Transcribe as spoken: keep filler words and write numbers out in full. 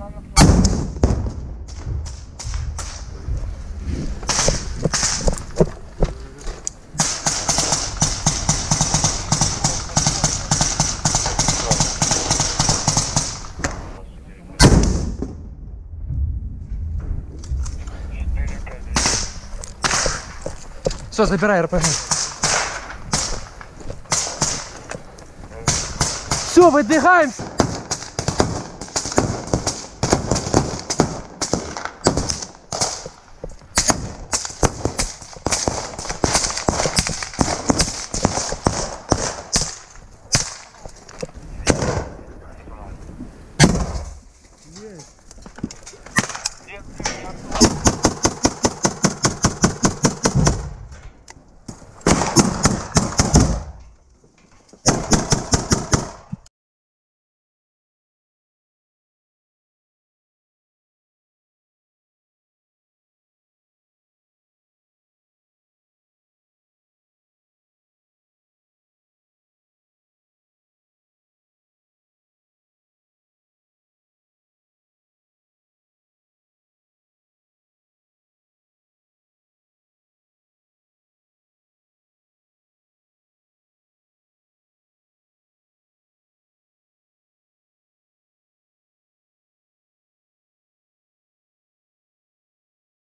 on the floor. Все, забирай РПГ. Все, выдвигаемся. Yes.